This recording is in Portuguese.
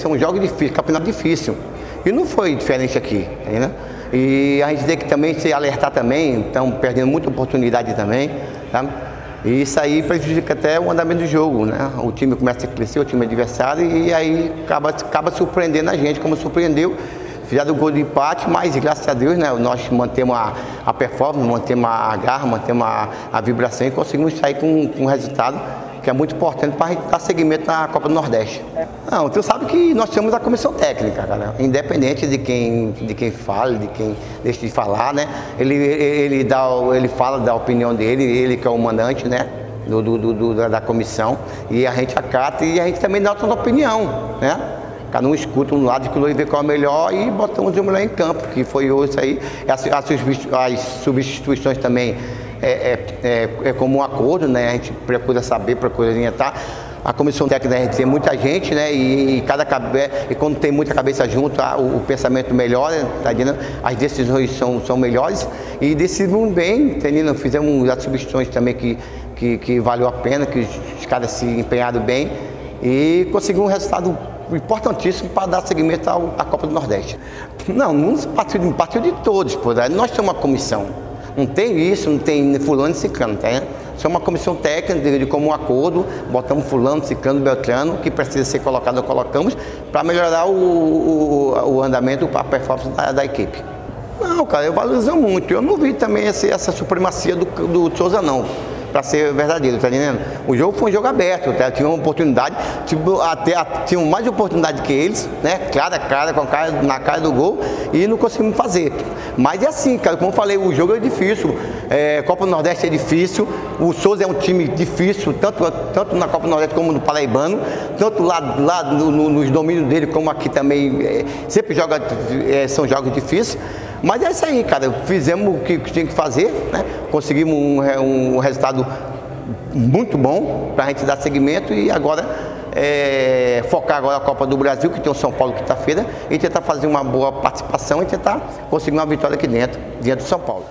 são jogos difíceis, campeonato difícil. E não foi diferente aqui, né? E a gente tem que também se alertar também, estão perdendo muita oportunidade também, tá? E isso aí prejudica até o andamento do jogo, né? O time começa a crescer, o time adversário, e aí acaba surpreendendo a gente, como surpreendeu. Fizeram o gol de empate, mas graças a Deus, né, nós mantemos a performance, mantemos a garra, mantemos a vibração e conseguimos sair com um resultado que é muito importante para dar seguimento na Copa do Nordeste. Não, tu sabe que nós temos a comissão técnica, cara, independente de quem fala, de quem deixa de falar, né? Ele fala da opinião dele, ele que é o mandante, né? da comissão, e a gente acata e a gente também dá toda a opinião, né? Cada um escuta um lado e vê qual é o melhor e botamos o melhor em campo, que foi hoje aí. As substituições também é comum acordo, né? A gente procura saber, procura orientar. A comissão técnica, a gente tem muita gente, né? E quando tem muita cabeça junto, o pensamento melhora, tá entendendo? As decisões são melhores e decidimos bem, entendendo? Fizemos as substituições também que valeu a pena, que os caras se empenharam bem e conseguimos um resultado importantíssimo para dar seguimento à Copa do Nordeste. Não partiu de todos, pô. Nós temos uma comissão. Não tem isso, não tem fulano e ciclano, tá? Só uma comissão técnica de comum acordo, botamos fulano, ciclano, beltrano, que precisa ser colocado, colocamos, para melhorar o andamento, a performance da equipe. Não, cara, eu valorizo muito. Eu não vi também essa supremacia do Souza, não. Para ser verdadeiro, tá entendendo? O jogo foi um jogo aberto, tá? Tinha uma oportunidade, tipo, tinham mais oportunidade que eles, né? Na cara do gol, e não conseguimos fazer. Mas é assim, cara, como eu falei, o jogo é difícil, Copa do Nordeste é difícil, o Souza é um time difícil, tanto na Copa do Nordeste como no Paraibano, tanto lá nos domínios dele como aqui também, sempre joga, são jogos difíceis. Mas é isso aí, cara, fizemos o que tinha que fazer, né? Conseguimos um resultado muito bom para a gente dar seguimento e agora focar agora a Copa do Brasil, que tem o São Paulo quinta-feira, e tentar fazer uma boa participação e tentar conseguir uma vitória aqui dentro do São Paulo.